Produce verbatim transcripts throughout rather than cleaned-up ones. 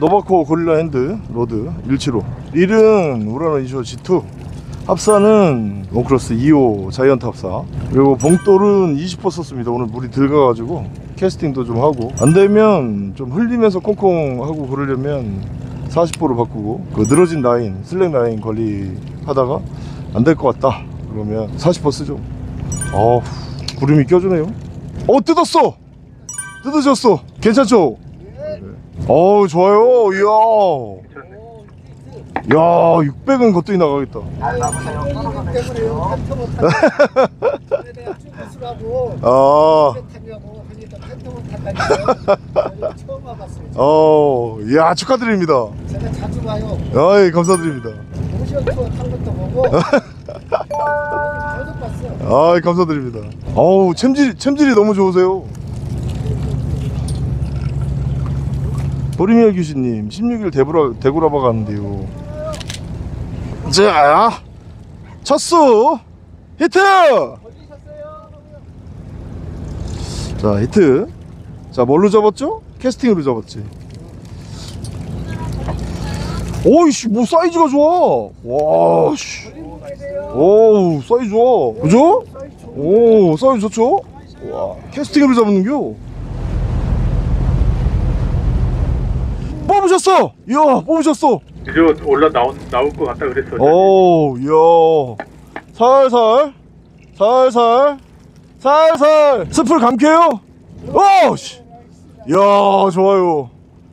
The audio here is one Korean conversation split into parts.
노바코 고릴라 핸드 로드 일칠호, 릴은 우라노 이십오 지투, 합사는 원크로스 이호 자이언트 합사. 그리고 봉돌은 이십 퍼센트 썼습니다. 오늘 물이 들어가가지고 캐스팅도 좀 하고, 안되면 좀 흘리면서 콩콩 하고 그러려면 사십 퍼센트로 바꾸고, 그 늘어진 라인 슬랙 라인 관리하다가 안될 것 같다 그러면 사십 퍼센트 쓰죠. 어우, 구름이 껴주네요. 어, 뜯었어! 뜯어졌어! 괜찮죠? 네. 어우, 좋아요. 이야, 야, 육백은 거뜬히 나가겠다. 아, 어, 야, 축하드립니다. 제가 자주 봐요. 아이, 감사드립니다. 오션 투어 탄 것도 보고. 아이, 감사드립니다. 어우, 챔질, 챔질이 너무 좋으세요. 도리미어 규신님, 십육일 대구라, 대구라바 가는데요. 자, 첫수 히트! 자, 히트. 자, 뭘로 잡았죠? 캐스팅으로 잡았지. 오이씨, 뭐 사이즈가 좋아. 와씨, 오우, 사이즈 좋아. 그죠? 오, 사이즈 좋죠? 와, 캐스팅으로 잡는겨. 뽑으셨어! 이야, 뽑으셨어! 이제 올라 나온, 나올 것 같다 그랬어. 오, 이야. 살살, 살살, 살살. 스풀 감겨요? 오, 씨. 이야, 좋아요.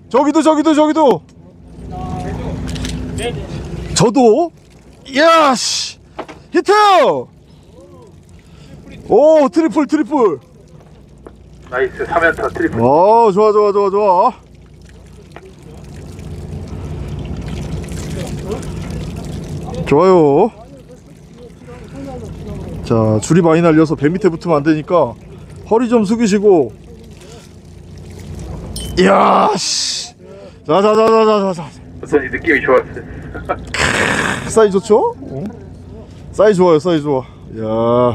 저기도, 저기도, 저기도. 저도. 이야, 씨. 히트! 오, 트리플, 트리플. 나이스, 삼 연타 트리플. 아, 좋아, 좋아, 좋아, 좋아. 좋아요. 자, 줄이 많이 날려서 배 밑에 붙으면 안되니까 허리 좀 숙이시고. 이야, 씨. 자자자자자자. 어떤 느낌이 좋았어요. 사이 좋죠? 어? 사이 좋아요, 사이 좋아. 이야,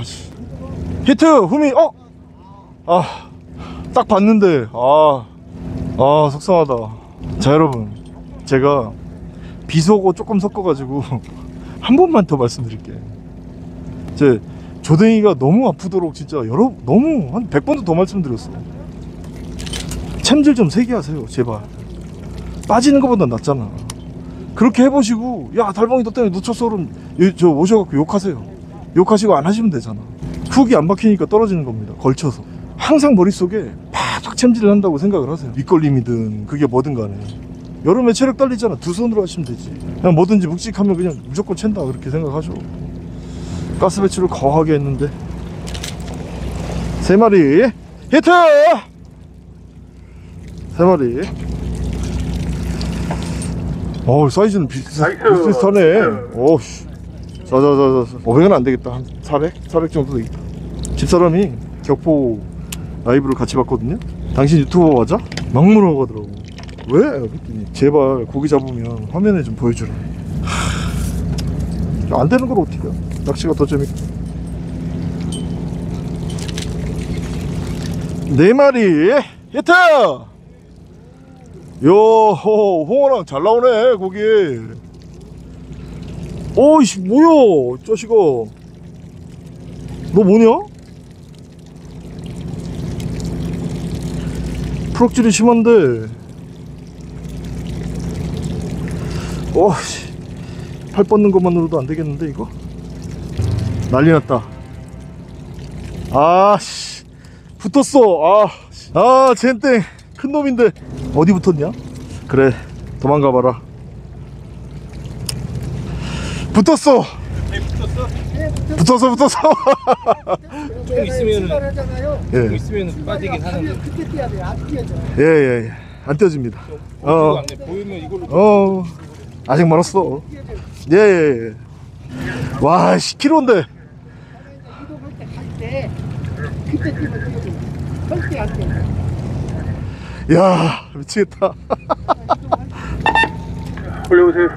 씨. 히트! 후미! 어? 아, 딱 봤는데. 아, 아, 속상하다. 자, 여러분, 제가 비속어 조금 섞어가지고 한 번만 더 말씀드릴게. 제 조댕이가 너무 아프도록 진짜 여러 너무 한 백 번도 더 말씀드렸어. 챔질 좀 세게 하세요, 제발. 빠지는 것보다 낫잖아. 그렇게 해보시고, 야, 달봉이 너 때문에 놓쳤어 그럼 저 오셔갖고 욕하세요. 욕하시고 안 하시면 되잖아. 훅이 안 박히니까 떨어지는 겁니다. 걸쳐서 항상 머릿속에 팍 챔질을 한다고 생각을 하세요. 밑걸림이든 그게 뭐든 간에. 여름에 체력 딸리잖아. 두 손으로 하시면 되지. 그냥 뭐든지 묵직하면 그냥 무조건 챈다 그렇게 생각하죠. 가스 배출을 거하게 했는데. 세 마리 히트! 세 마리. 어우, 사이즈는 비슷비슷하네. 어우, 자자자자. 오백은 안 되겠다. 한 사백? 사백 정도 되겠다. 집사람이 격포 라이브를 같이 봤거든요. 당신 유튜버 맞아? 막 물어보더라고. 왜? 그랬더니 제발 고기 잡으면 화면에 좀 보여주라. 하... 안 되는 걸 어떻게 해요? 낚시가 더 재밌고. 네 마리 히트! 요, 홍원항 잘 나오네 고기. 어이씨, 뭐야 자식아. 너 뭐냐? 프록질이 심한데. 오씨, 팔 뻗는 것만으로도 안 되겠는데 이거? 난리 났다. 아씨, 붙었어. 아씨, 아, 젠땡. 큰 놈인데. 어디 붙었냐? 그래, 도망가봐라. 붙었어. 네, 붙었어? 네, 붙었어. 붙었어, 붙었어. 좀 있으면은, 예. 좀 있으면은 빠지긴 하는데. 그때 뛰어야 돼. 안 뛰어져. 예, 예, 예. 안 뛰어집니다. 어, 보이면 이걸로. 어. 아직 멀었어. 예, 예, 예. 와, 십 킬로그램인데. 야, 미치겠다. 올려보세요.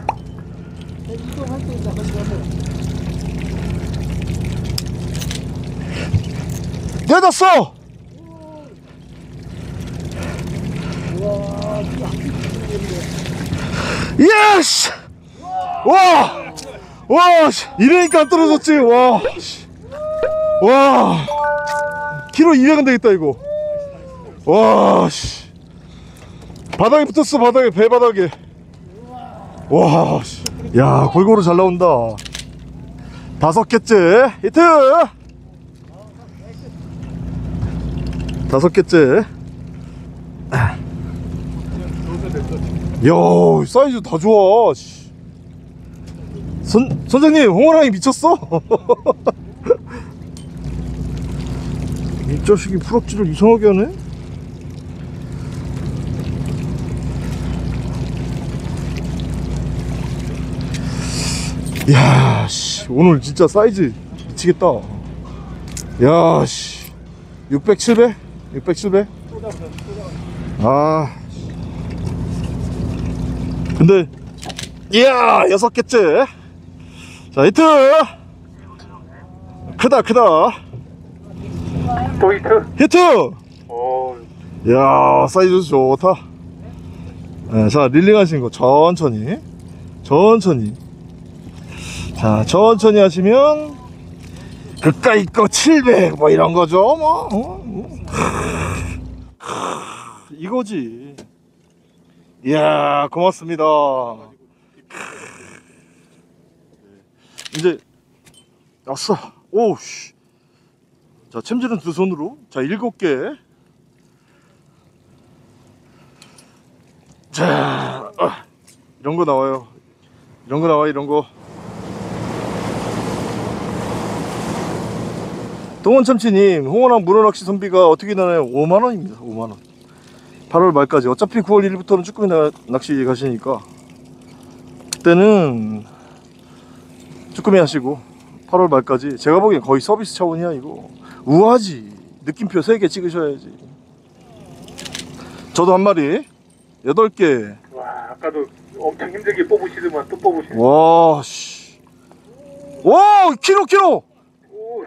내놨어! 와, 예스! 와! 와! 이러니까 떨어졌지. 와! 와! 키로 이백은 되겠다 이거. 와! 씨. 바닥에 붙었어. 바닥에. 배바닥에. 와! 씨. 야, 골고루 잘 나온다. 다섯 개째. 히트! 다섯 개째. 야, 사이즈 다 좋아. 선, 선장님, 홍어랑이 미쳤어? 이 자식이 풀업질을 이상하게 하네? 야, 씨, 오늘 진짜 사이즈 미치겠다. 야, 씨, 육백, 칠백? 육백, 칠백? 아. 근데, 이야, 여섯 개째. 자, 히트! 크다, 크다. 또 히트? 히트! 오. 이야, 사이즈 좋다. 네, 자, 릴링 하시는 거 천천히. 천천히. 자, 천천히 하시면, 그까이 거 칠백, 뭐 이런 거죠, 뭐. 어? 이거지. 이야, 고맙습니다. 이제 왔어. 오우. 자, 챔질은 두 손으로. 자, 일곱 개. 자, 아, 이런 거 나와요. 이런 거 나와, 이런 거. 동원참치님, 홍원항 문어낚시 선비가 어떻게 나나요? 오만 원입니다. 오만 원. 팔월 말까지. 어차피 구월 일일부터는 쭈꾸미 낚시 가시니까 그때는 쭈꾸미 하시고, 팔월 말까지 제가 보기엔 거의 서비스 차원이야 이거. 우아하지. 느낌표 세 개 찍으셔야지. 저도 한 마리 여덟 개. 와, 아까도 엄청 힘들게 뽑으시더만 또 뽑으시네. 와, 씨. 와, 키로 키로.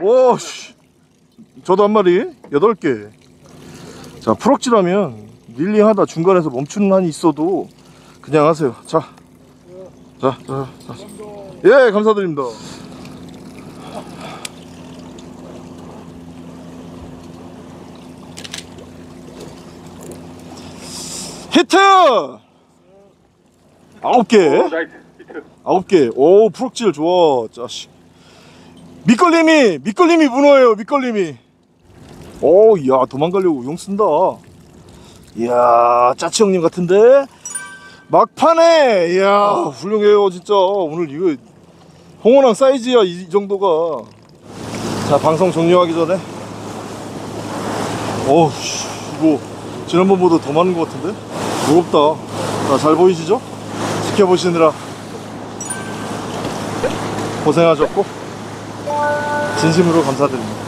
와, 씨. 저도 한 마리 여덟 개. 자, 풀억질하면 릴링하다 중간에서 멈추는 한이 있어도 그냥 하세요. 자, 자, 자, 자. 예, 감사드립니다. 히트! 아홉 개. 아홉 개. 오, 풀억질 좋아. 자식. 밑걸림이, 밑걸림이 문어예요. 밑걸림이. 오, 야, 도망가려고 용 쓴다. 이야, 짜치 형님 같은데? 막판에! 이야, 훌륭해요, 진짜. 오늘 이거, 홍어랑 사이즈야, 이 정도가. 자, 방송 종료하기 전에. 어우, 이거, 지난번보다 더 많은 것 같은데? 무겁다. 자, 잘 보이시죠? 지켜보시느라 고생하셨고, 진심으로 감사드립니다.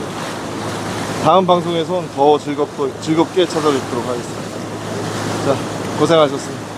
다음 방송에선 더 즐겁고, 즐겁게 찾아뵙도록 하겠습니다. 자, 고생하셨습니다.